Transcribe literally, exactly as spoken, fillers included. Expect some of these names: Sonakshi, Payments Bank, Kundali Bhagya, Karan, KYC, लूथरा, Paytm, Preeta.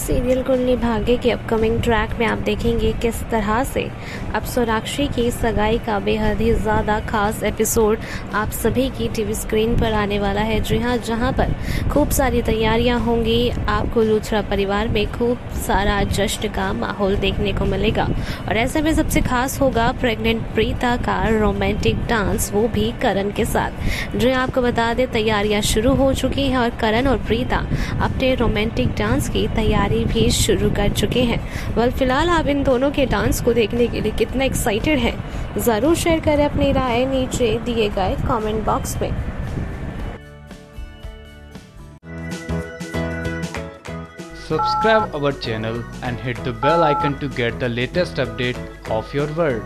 Serial Kundali Bhagya के upcoming track में आप देखेंगे किस तरह से अब सोनाक्षी की सगाई का बेहद ही ज़्यादा खास एपिसोड आप सभी की टीवी स्क्रीन पर आने वाला है। जी हाँ, जहाँ पर खूब सारी तैयारियाँ होंगी, आपको लूथरा परिवार में खूब सारा जश्न का माहौल देखने को मिलेगा और ऐसे में सबसे खास होगा प्रेग्नेंट प्रीता का रोमांटिक डांस, वो भी करण के साथ। जी हाँ, आपको बता दें तैयारियाँ शुरू हो चुकी हैं और करण और प्रीता अपने रोमांटिक डांस की तैयारी भी शुरू कर चुके हैं। वेल फिलहाल आप इन दोनों के डांस को देखने के लिए कितना एक्साइटेड हैं, जरूर शेयर करें अपनी राय नीचे दिए गए कमेंट बॉक्स में। Subscribe our channel and hit the bell icon to get the latest update of your world.